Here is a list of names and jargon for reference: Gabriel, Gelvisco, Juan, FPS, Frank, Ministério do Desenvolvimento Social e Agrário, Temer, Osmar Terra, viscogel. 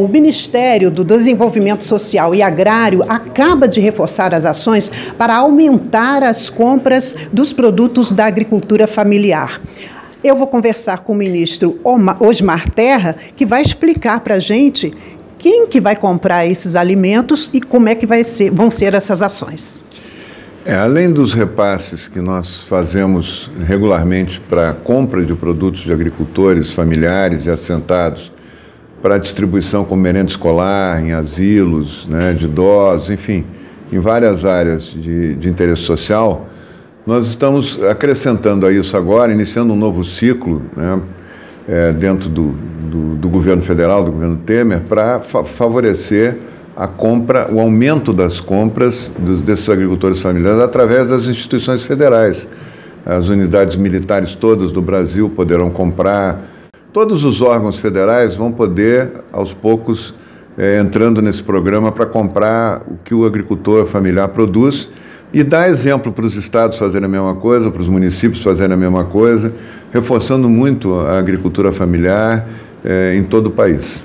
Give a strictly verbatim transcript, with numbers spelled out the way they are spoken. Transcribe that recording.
O Ministério do Desenvolvimento Social e Agrário acaba de reforçar as ações para aumentar as compras dos produtos da agricultura familiar. Eu vou conversar com o ministro Osmar Terra, que vai explicar para a gente quem que vai comprar esses alimentos e como é que vai ser, vão ser essas ações. É, além dos repasses que nós fazemos regularmente para a compra de produtos de agricultores familiares e assentados, para distribuição como merenda escolar, em asilos, né, de idosos, enfim, em várias áreas de, de interesse social, nós estamos acrescentando a isso agora, iniciando um novo ciclo, né, é, dentro do, do, do governo federal, do governo Temer, para fa favorecer a compra, o aumento das compras dos, desses agricultores familiares através das instituições federais. As unidades militares todas do Brasil poderão comprar. Todos os órgãos federais vão poder, aos poucos, é, entrando nesse programa para comprar o que o agricultor familiar produz e dar exemplo para os estados fazerem a mesma coisa, para os municípios fazerem a mesma coisa, reforçando muito a agricultura familiar, é, em todo o país.